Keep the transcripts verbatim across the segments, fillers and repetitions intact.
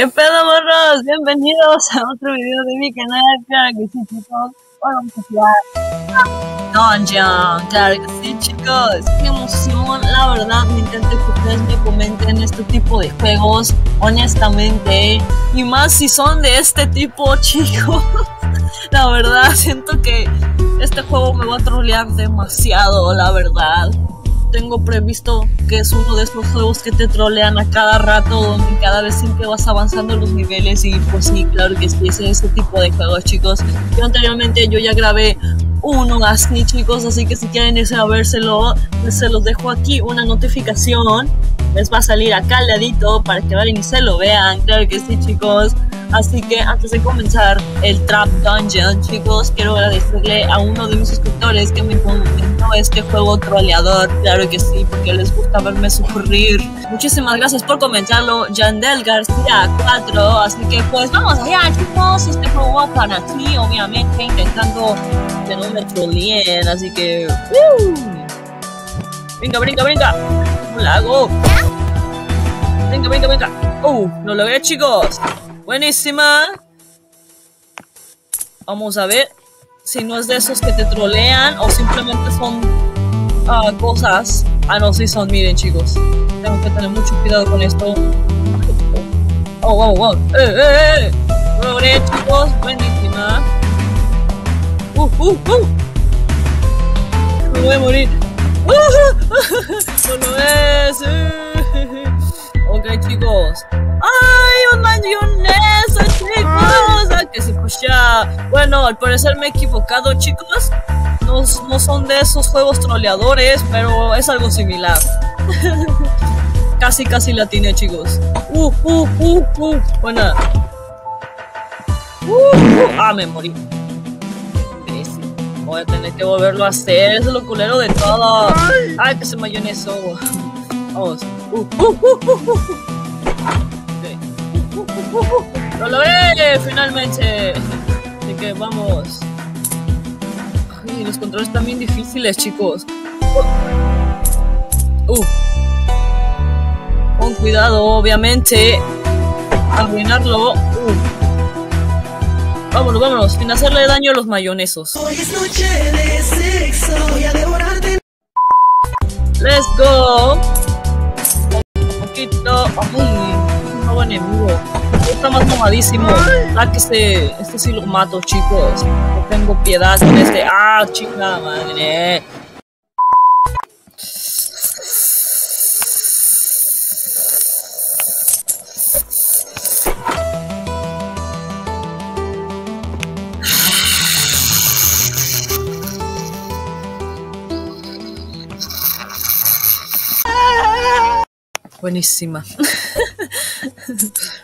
¿Qué pedo, morros? Bienvenidos a otro video de mi canal. Claro que sí, chicos. Hoy vamos a jugar Dungeon. Claro que sí, chicos. Qué emoción. La verdad, me encanta que ustedes me comenten este tipo de juegos, honestamente. Y más si son de este tipo, chicos. La verdad, siento que este juego me va a trolear demasiado, la verdad. Tengo previsto que es uno de esos juegos que te trolean a cada rato, donde cada vez siempre vas avanzando los niveles. Y pues sí, claro que sí, es este tipo de juegos, chicos. Yo anteriormente yo ya grabé uno así, chicos, así que si quieren irse a vérselo, se los dejo aquí una notificación. Les va a salir acá al ladito para que vayan y se lo vean, claro que sí, chicos. Así que antes de comenzar el Trap Dungeon, chicos, quiero agradecerle a uno de mis suscriptores que me comentó este juego troleador. Claro que sí, porque les gusta verme sufrir. Muchísimas gracias por comentarlo, Yandel García cuatro. Así que pues vamos allá, chicos. Este juego va para ti, obviamente, intentando que no me troleen. Así que... ¡Woo! Venga, venga, venga. ¿Cómo la hago? Venga, venga, venga. ¡Uh! No lo veo, chicos. Buenísima. Vamos a ver si no es de esos que te trolean o simplemente son uh, cosas. Ah, no, sí son. Miren, chicos, tengo que tener mucho cuidado con esto. Oh, wow, wow. Eh, eh, eh. Logré, chicos. Buenísima. Uh, uh, uh. Me voy a morir. Uh, uh. No lo es. Uh. Ok, chicos. ¡Ay, un mayonesa, chicos! ¡Ah, que se pucha! Bueno, al parecer me he equivocado, chicos. No, no son de esos juegos troleadores, pero es algo similar. Casi, casi la tiene, chicos. ¡Uh, uh, uh, uh! Buena. Uh, uh. ¡Ah, me morí! Sí, sí. Voy a tener que volverlo a hacer. Es lo culero de todo. ¡Ay, que se mayonesa! Vamos. ¡Uh, uh, uh, uh, uh! Uh, uh, ¡Lo logré! ¡Finalmente! Así que vamos. Ay, los controles están bien difíciles, chicos. Uh. Uh. Con cuidado, obviamente. Arruinarlo. Uh. Vámonos, vámonos. Sin hacerle daño a los mayonesos. Hoy es noche de sexo. Voy a devorarte. ¡Let's go! Un poquito. Ay, un nuevo enemigo. Está más tomadísimo. Ah, que se... Este sí lo mato, chicos. No tengo piedad con este. Ah, chica madre. Buenísima.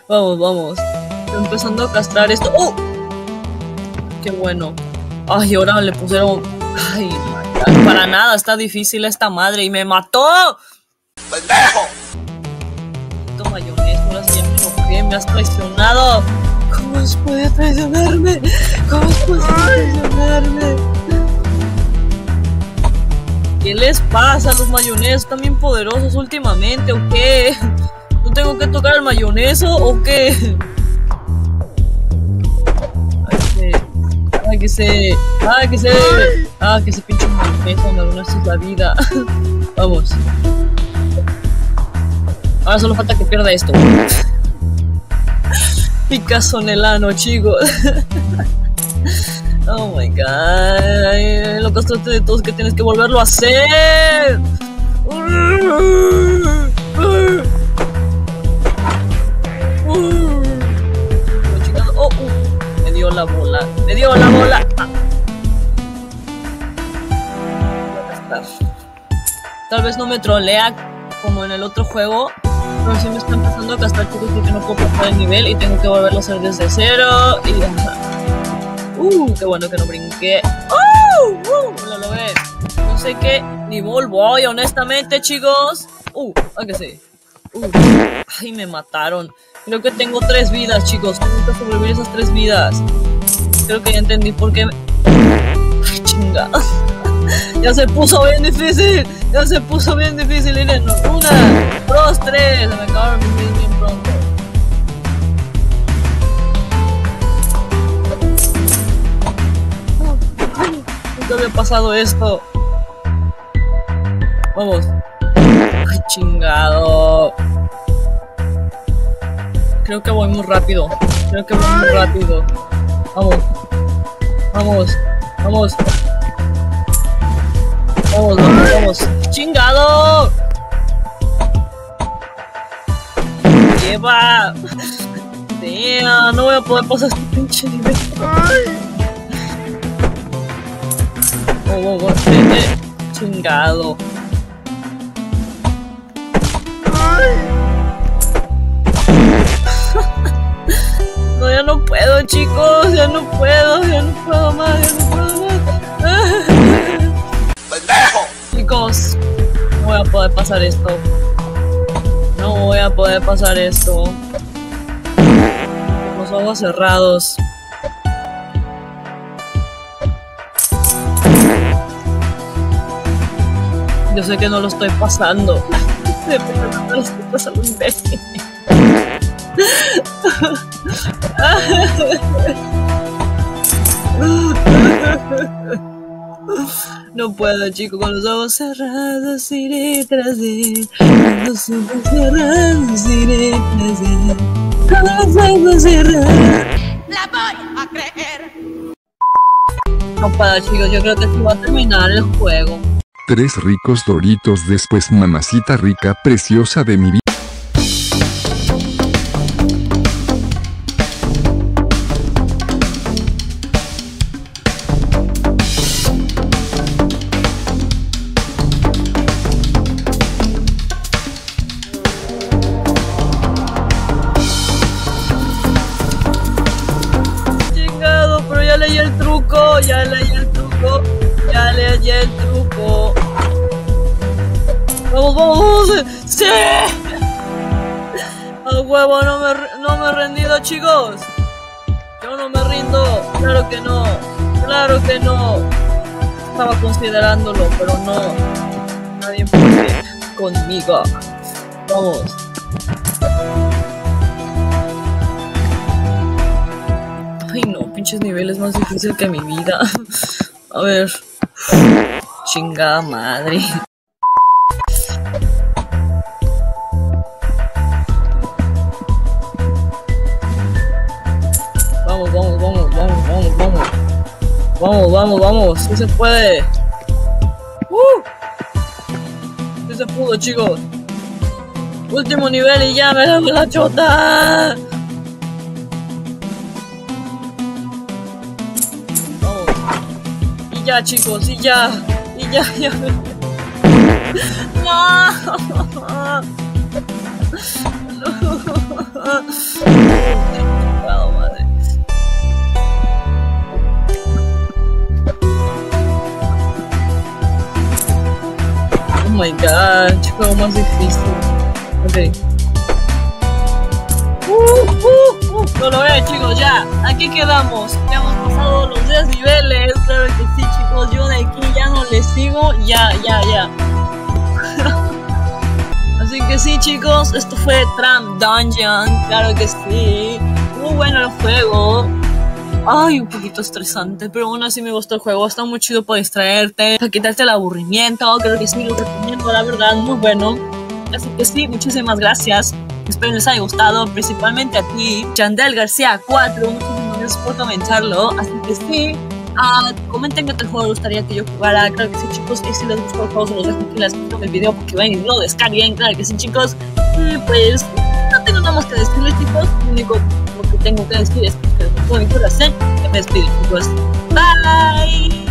Vamos, vamos. Estoy empezando a castrar esto. ¡Oh! ¡Qué bueno! Ay, ahora le pusieron... Ay, para nada está difícil esta madre. ¡Y me mató! ¡Pendejo! Maldito mayonesa, ahora sí me enojé. ¡Me has traicionado! ¿Cómo os puede traicionarme? ¿Cómo os puede traicionarme? ¿Qué les pasa a los mayonesos tan bien poderosos últimamente o qué? ¿No tengo que tocar el mayoneso o qué? Ay, que se... Ay, que se... Ay, que se... Ah, que se pinche un mayoneso, me arruinaste la vida. Vamos. Ahora solo falta que pierda esto. Picasso en el ano, chicos. Oh my god. Ay, lo castraste de todos que tienes que volverlo a hacer. Oh, uh, me dio la bola, me dio la bola. Ah. Tal vez no me trolea como en el otro juego, pero sí me está empezando a gastar, chicos, porque no puedo pasar el nivel y tengo que volverlo a hacer desde cero. Y ya. Uh, qué bueno que no brinqué. Uh, uh, lo logré. No sé qué nivel voy, honestamente, chicos. Uh, ay que sí. Uh, ay, me mataron. Creo que tengo tres vidas, chicos. Tengo que sobrevivir esas tres vidas. Creo que ya entendí por qué me... Ay, chinga. Ya se puso bien difícil. Ya se puso bien difícil, Irene. Una, dos, tres. Se me acabaron mis vidas bien pronto. había pasado esto. Vamos. Ay, chingado. Creo que voy muy rápido. Creo que voy muy rápido. Vamos. Vamos. Vamos. Vamos, vamos, vamos. ¡Chingado! ¡Lleva! Damn, no voy a poder pasar este pinche nivel. Oh, oh, oh, eh, eh. Chingado. No, ya no puedo, chicos. Ya no puedo, ya no puedo más, ya no puedo más. ¡Pendejo! Chicos, no voy a poder pasar esto. No voy a poder pasar esto. Con los ojos cerrados. Yo sé que no lo estoy pasando. Pero no lo estoy pasando un vez. No puedo, chico, con los ojos cerrados iré tras él. Con los ojos cerrados iré tras él. Con los ojos cerrados. La voy a creer. No puedo, chicos, yo creo que sí va a terminar el juego. Tres ricos doritos después, mamacita rica, preciosa de mi vida. Llegado, pero ya leí el truco, ya leí el truco, ya leí el truco. ¡Vamos, vamos! ¡Sí! ¡A huevo! No me, no me he rendido, chicos. Yo no me rindo. Claro que no. Claro que no. Estaba considerándolo, pero no. Nadie puede conmigo. Vamos. Ay, no. Pinches niveles más difícil que mi vida. A ver. Chingada madre. Vamos, vamos, vamos, vamos, vamos, vamos. Vamos, vamos, vamos. Sí se puede. ¡Uh! Sí se pudo, chicos. Último nivel y ya me da la chota. Vamos. Y ya, chicos, y ya. Y ya, ya. No. No. Madre. Oh my god, chico, más difícil. Ok. Uh, uh, uh, no lo vean, chicos, ya. Aquí quedamos. Ya hemos pasado los diez niveles. Claro que sí, chicos. Yo de aquí ya no les sigo. Ya, ya, ya. Así que sí, chicos. Esto fue Trap Dungeon. Claro que sí. Muy bueno el juego. Ay, un poquito estresante, pero aún así me gustó el juego. Está muy chido para distraerte, para quitarte el aburrimiento. Creo que sí, lo recomiendo, la verdad, muy bueno. Así que sí, muchísimas gracias. Espero les haya gustado, principalmente a ti, Yandel García cuatro. Muchísimas gracias por comentarlo. Así que sí, uh, comenten qué otro juego les gustaría que yo jugara. Claro que sí, chicos, y si les gustó el juego, se los dejo aquí en la descripción del video porque vayan y lo descarguen. Claro que sí, chicos. Y pues, no tengo nada más que decirles, chicos. Lo único que tengo que decir es que con mi corazón, me despido, chicos. Bye.